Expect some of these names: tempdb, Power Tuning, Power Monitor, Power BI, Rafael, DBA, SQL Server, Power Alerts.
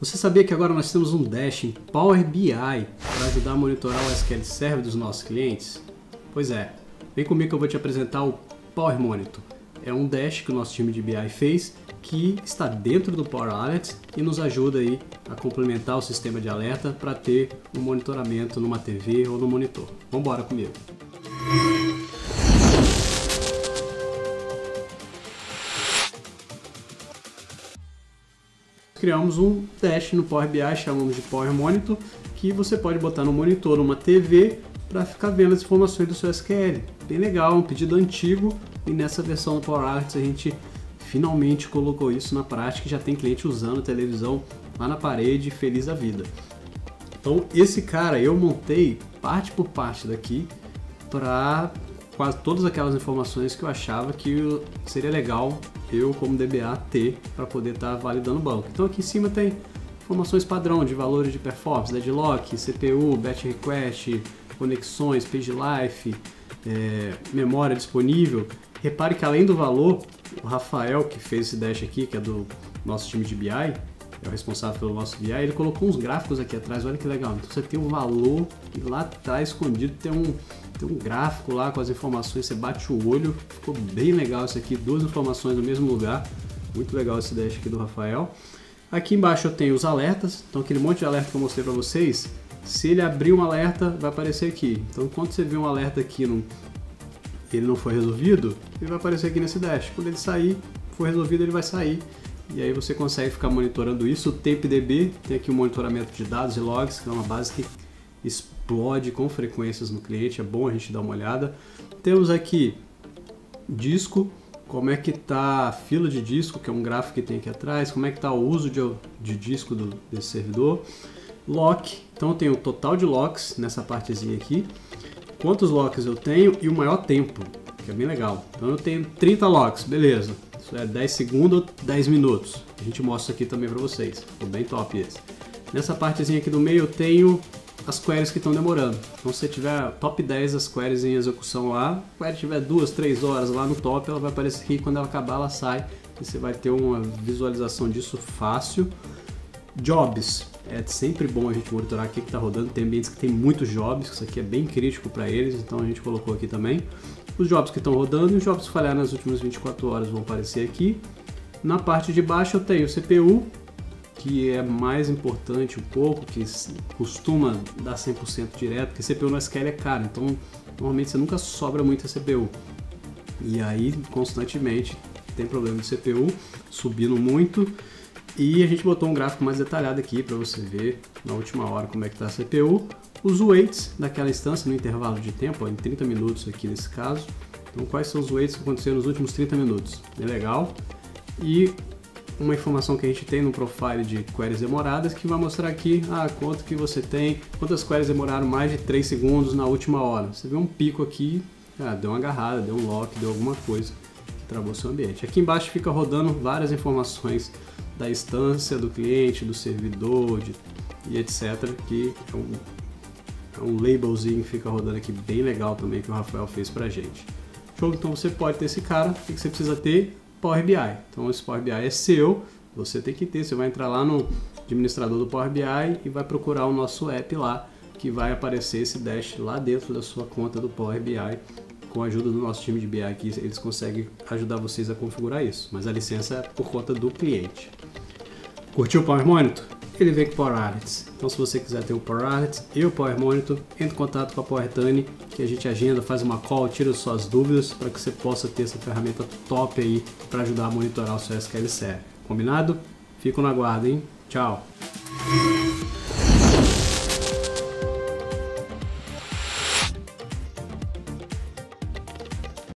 Você sabia que agora nós temos um dash em Power BI para ajudar a monitorar o SQL Server dos nossos clientes? Pois é, vem comigo que eu vou te apresentar o Power Monitor. É um dash que o nosso time de BI fez, que está dentro do Power Alerts e nos ajuda aí a complementar o sistema de alerta para ter um monitoramento numa TV ou no monitor. Vamos embora comigo! Criamos um dash no Power BI, chamamos de Power Monitor, que você pode botar no monitor uma TV para ficar vendo as informações do seu SQL. Bem legal, um pedido antigo, e nessa versão do Power Alerts a gente finalmente colocou isso na prática e já tem cliente usando a televisão lá na parede, feliz da vida. Então esse cara eu montei parte por parte daqui para quase todas aquelas informações que eu achava que seria legal eu como DBA ter para poder estar validando o banco. Então aqui em cima tem informações padrão de valores de performance, deadlock, CPU, batch request, conexões, page life, memória disponível. Repare que além do valor, o Rafael, que fez esse dash aqui, que é do nosso time de BI, é o responsável pelo nosso BI, ele colocou uns gráficos aqui atrás, olha que legal. Então você tem um valor e lá atrás escondido tem um gráfico lá com as informações, você bate o olho, ficou bem legal isso aqui, duas informações no mesmo lugar, muito legal esse dash aqui do Rafael. Aqui embaixo eu tenho os alertas, então aquele monte de alerta que eu mostrei para vocês, se ele abrir um alerta vai aparecer aqui. Então quando você vê um alerta aqui ele não foi resolvido, ele vai aparecer aqui nesse dash, quando ele sair, for resolvido ele vai sair. E aí você consegue ficar monitorando isso. O tempdb tem aqui um monitoramento de dados e logs, que é uma base que explode com frequências no cliente, é bom a gente dar uma olhada. Temos aqui disco, como é que está a fila de disco, que é um gráfico que tem aqui atrás, como é que está o uso de disco desse servidor. Lock, então tem o total de locks nessa partezinha aqui, quantos locks eu tenho e o maior tempo, que é bem legal. Então eu tenho 30 locks, beleza. Isso é 10 segundos, 10 minutos. A gente mostra aqui também para vocês. Ficou bem top esse. Nessa partezinha aqui do meio eu tenho as queries que estão demorando. Então se você tiver top 10 das queries em execução lá, a query tiver 2, 3 horas lá no top, ela vai aparecer aqui e quando ela acabar ela sai. E você vai ter uma visualização disso fácil. Jobs. É sempre bom a gente monitorar aqui que está rodando. Tem ambientes que tem muitos jobs, isso aqui é bem crítico para eles, então a gente colocou aqui também. Os jobs que estão rodando e os jobs que falharam nas últimas 24 horas vão aparecer aqui. Na parte de baixo eu tenho o CPU, que é mais importante um pouco, que costuma dar 100% direto, porque CPU no SQL é caro, então normalmente você nunca sobra muito a CPU. E aí constantemente tem problema de CPU, subindo muito. E a gente botou um gráfico mais detalhado aqui para você ver na última hora como é que está a CPU. Os weights daquela instância no intervalo de tempo, ó, em 30 minutos aqui nesse caso. Então quais são os weights que aconteceram nos últimos 30 minutos, é legal. E uma informação que a gente tem no profile de queries demoradas que vai mostrar aqui quanto que você tem, quantas queries demoraram mais de 3 segundos na última hora. Você vê um pico aqui, deu uma agarrada, deu um lock, deu alguma coisa que travou seu ambiente. Aqui embaixo fica rodando várias informações da instância, do cliente, do servidor e etc, que é um labelzinho que fica rodando aqui bem legal também, que o Rafael fez pra gente. Show? Então você pode ter esse cara, o que você precisa ter? Power BI. Então esse Power BI é seu, você tem que ter, você vai entrar lá no administrador do Power BI e vai procurar o nosso app lá, que vai aparecer esse dash lá dentro da sua conta do Power BI, com a ajuda do nosso time de BI aqui, eles conseguem ajudar vocês a configurar isso, mas a licença é por conta do cliente. Curtiu o Power Monitor? Ele vem com o Power Alerts. Então se você quiser ter o Power Alerts e o Power Monitor, entre em contato com a Power Tuning, que a gente agenda, faz uma call, tira suas dúvidas para que você possa ter essa ferramenta top aí para ajudar a monitorar o seu SQL Server. Combinado? Fico no aguardo, hein? Tchau!